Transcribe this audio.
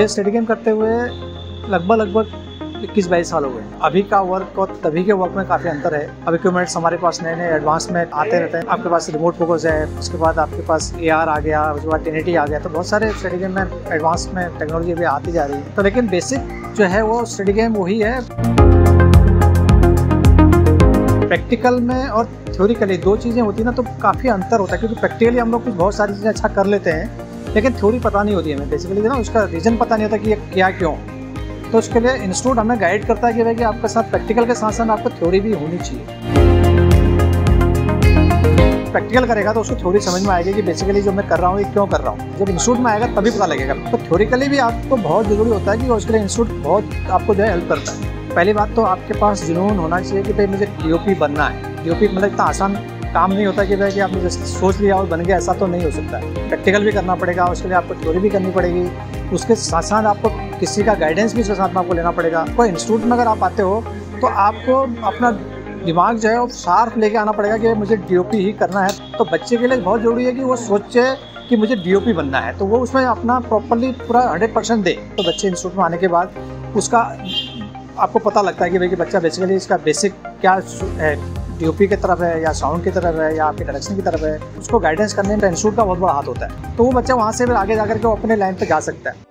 मुझे study game करते हुए लगभग 21-22 साल हो गए। अभी का वर्क और तभी के वर्क में काफ़ी अंतर है। अब इक्विपमेंट्स हमारे पास नए नए एडवांस में आते रहते हैं। आपके पास रिमोट फोकस है, उसके बाद आपके पास AR आ गया, उसके बाद 1080 आ गया, तो बहुत सारे स्टडी गेम में एडवांस में टेक्नोलॉजी भी आती जा रही है। तो लेकिन बेसिक जो है वो स्टडी गेम वही है। प्रैक्टिकल में और थ्योरिकली दो चीज़ें होती ना तो काफ़ी अंतर होता है, क्योंकि प्रैक्टिकली हम लोग कुछ बहुत सारी चीज़ें अच्छा कर लेते हैं लेकिन थ्योरी पता नहीं होती हमें बेसिकली ना, उसका रीज़न पता नहीं होता कि ये क्या क्यों। तो उसके लिए इंस्टीट्यूट हमें गाइड करता है कि भाई कि आपके साथ प्रैक्टिकल के साथ साथ आपको थ्योरी भी होनी चाहिए। प्रैक्टिकल करेगा तो उसको थ्योरी समझ में आएगी कि बेसिकली जो मैं कर रहा हूँ ये क्यों कर रहा हूँ। जब इंस्टीट्यूट में आएगा तभी पता लगेगा। तो थ्योरिकली भी आपको बहुत ज़रूरी होता है कि उसके लिए इंस्टीट्यूट बहुत आपको जो है हेल्प करता है। पहली बात तो आपके पास जुनून होना चाहिए कि भाई मुझे DOP बनना है। DOP मतलब इतना आसान काम नहीं होता कि भाई कि आपने जस्ट सोच लिया और बन गया, ऐसा तो नहीं हो सकता है। प्रैक्टिकल भी करना पड़ेगा, उसके लिए आपको थ्योरी भी करनी पड़ेगी, उसके साथ साथ आपको किसी का गाइडेंस भी उसके साथ में आपको लेना पड़ेगा। कोई इंस्टीट्यूट में अगर आप आते हो तो आपको अपना दिमाग जो है वो शार्प लेके आना पड़ेगा कि मुझे DOP ही करना है। तो बच्चे के लिए बहुत ज़रूरी है कि वो सोचे कि मुझे DOP बनना है, तो वो उसमें अपना प्रॉपरली पूरा 100% दे। तो बच्चे इंस्टीट्यूट में आने के बाद उसका आपको पता लगता है कि भाई कि बच्चा बेसिकली इसका बेसिक क्या है, DOP की तरफ है या साउंड की तरफ है या आपके डायरेक्शन की तरफ है। उसको गाइडेंस करने में इंस्टीट्यूट का बहुत बड़ा हाथ होता है। तो वो बच्चा वहाँ से फिर आगे जाकर के वो अपने लाइन पर जा सकता है।